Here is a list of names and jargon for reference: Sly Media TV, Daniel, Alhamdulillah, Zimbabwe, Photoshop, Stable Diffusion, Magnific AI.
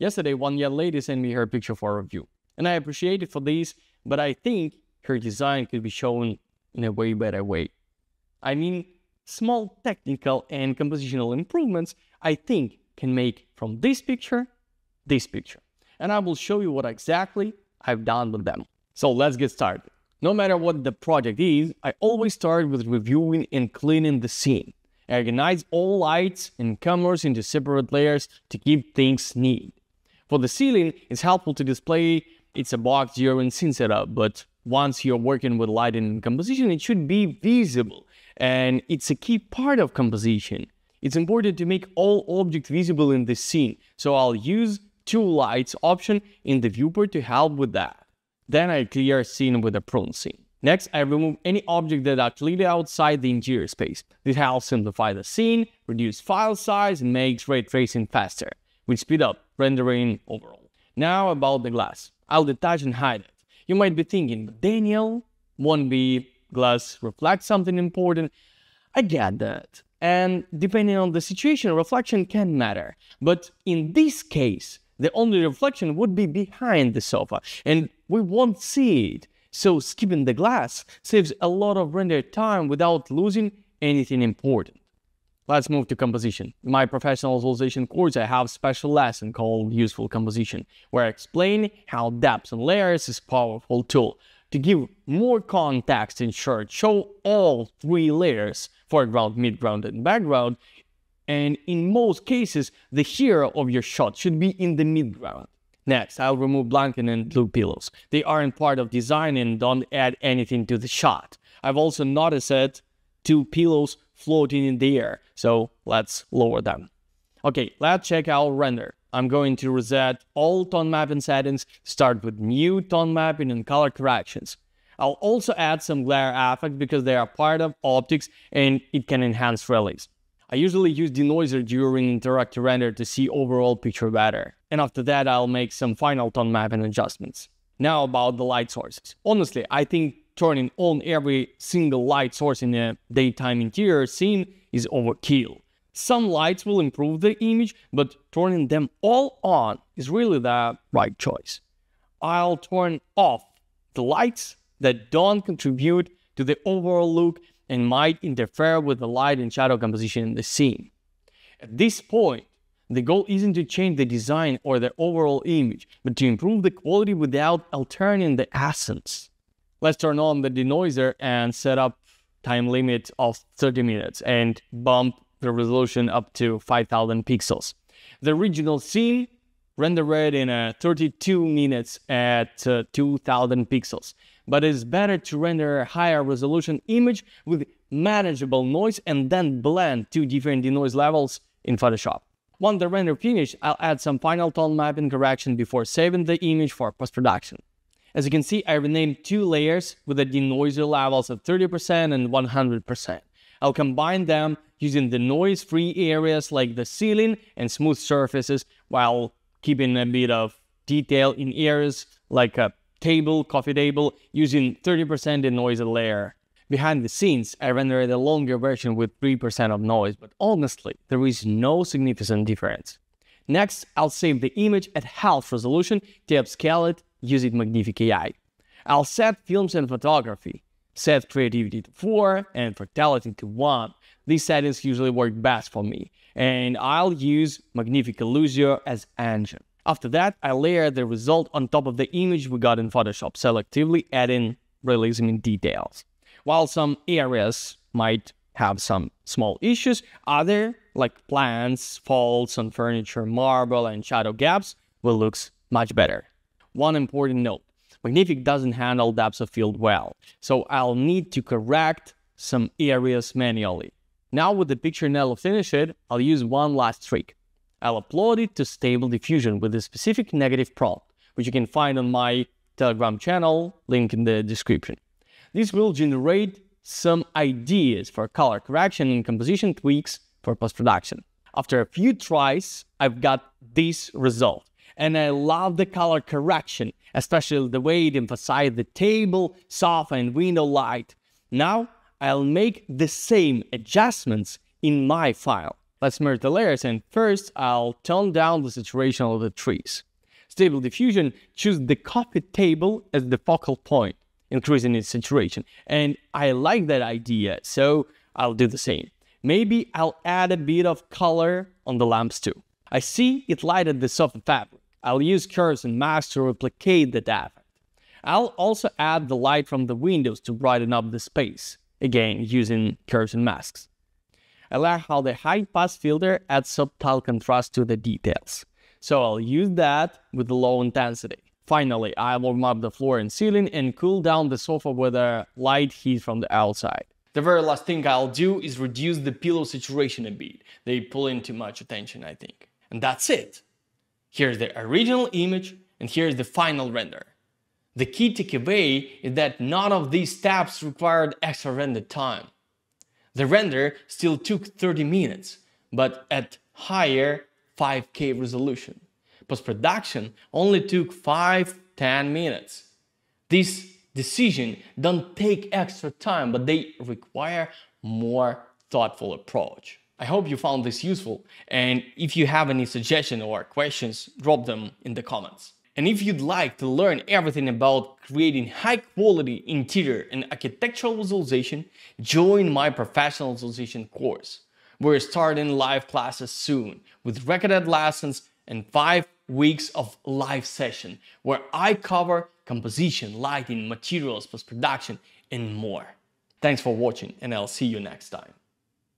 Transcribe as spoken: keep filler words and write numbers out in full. Yesterday, one young lady sent me her picture for review, and I appreciate it for this, but I think her design could be shown in a way better way. I mean, small technical and compositional improvements, I think, can make from this picture, this picture. And I will show you what exactly I've done with them. So let's get started. No matter what the project is, I always start with reviewing and cleaning the scene. I organize all lights and cameras into separate layers to keep things neat. For the ceiling, it's helpful to display it's a box during scene setup, but once you're working with lighting and composition, it should be visible, and it's a key part of composition. It's important to make all objects visible in the scene, so I'll use two lights option in the viewport to help with that. Then I clear scene with a prune scene. Next, I remove any object that are clearly outside the interior space. This helps simplify the scene, reduce file size, and makes ray tracing faster, which speed up rendering overall. Now about the glass. I'll detach and hide it. You might be thinking, Daniel, won't be glass reflect something important? I get that. And depending on the situation, reflection can matter. But in this case, the only reflection would be behind the sofa, and we won't see it, so skipping the glass saves a lot of render time without losing anything important. Let's move to composition. In my professional visualization course, I have a special lesson called Useful Composition, where I explain how depth and layers is a powerful tool to give more context and short, show all three layers, foreground, midground, and background. And in most cases, the hero of your shot should be in the midground. Next, I'll remove blanket and blue pillows. They aren't part of design and don't add anything to the shot. I've also noticed that two pillows floating in the air, so let's lower them. Okay, let's check out render. I'm going to reset all tone mapping settings, start with new tone mapping and color corrections. I'll also add some glare effects because they are part of optics and it can enhance realism. I usually use denoiser during interactive render to see overall picture better. And after that, I'll make some final tone mapping adjustments. Now about the light sources. Honestly, I think turning on every single light source in a daytime interior scene is overkill. Some lights will improve the image, but turning them all on is really the right choice. I'll turn off the lights that don't contribute to the overall look and might interfere with the light and shadow composition in the scene. At this point, the goal isn't to change the design or the overall image, but to improve the quality without altering the essence. Let's turn on the denoiser and set up time limit of thirty minutes and bump the resolution up to five thousand pixels. The original scene rendered in uh, thirty-two minutes at uh, two thousand pixels. But it's better to render a higher resolution image with manageable noise and then blend two different denoise levels in Photoshop. Once the render finished, I'll add some final tone mapping correction before saving the image for post-production. As you can see, I renamed two layers with the denoiser levels of thirty percent and one hundred percent. I'll combine them using the noise-free areas like the ceiling and smooth surfaces while keeping a bit of detail in areas like a table, coffee table, using thirty percent the noise layer. Behind the scenes, I rendered a longer version with three percent of noise, but honestly, there is no significant difference. Next, I'll save the image at half resolution to upscale it using Magnific A I. I'll set films and photography, set creativity to four and fertility to one. These settings usually work best for me, and I'll use Magnific Illusio as engine. After that, I layer the result on top of the image we got in Photoshop, selectively adding realism in details. While some areas might have some small issues, other, like plants, faults on furniture, marble, and shadow gaps, will look much better. One important note, Magnific doesn't handle depth of field well, so I'll need to correct some areas manually. Now with the picture nearly finished, I'll use one last trick. I'll upload it to Stable Diffusion with a specific negative prompt, which you can find on my Telegram channel, link in the description. This will generate some ideas for color correction and composition tweaks for post-production. After a few tries, I've got this result, and I love the color correction, especially the way it emphasized the table, sofa, and window light. Now, I'll make the same adjustments in my file. Let's merge the layers, and first I'll tone down the saturation of the trees. Stable Diffusion choose the coffee table as the focal point, increasing its saturation. And I like that idea, so I'll do the same. Maybe I'll add a bit of color on the lamps too. I see it lighted the soft fabric. I'll use curves and masks to replicate that effect. I'll also add the light from the windows to brighten up the space, again using curves and masks. I like how the high-pass filter adds subtle contrast to the details, so I'll use that with the low intensity. Finally, I warm up the floor and ceiling and cool down the sofa with a light heat from the outside. The very last thing I'll do is reduce the pillow saturation a bit. They pull in too much attention, I think. And that's it! Here's the original image and here's the final render. The key takeaway is that none of these steps required extra render time. The render still took thirty minutes, but at higher five K resolution. Post-production only took five to ten minutes. This decision don't take extra time, but they require more thoughtful approach. I hope you found this useful, and if you have any suggestions or questions, drop them in the comments. And if you'd like to learn everything about creating high-quality interior and architectural visualization, join my professional visualization course. We're starting live classes soon with recorded lessons and five weeks of live session where I cover composition, lighting, materials, post-production, and more. Thanks for watching, and I'll see you next time.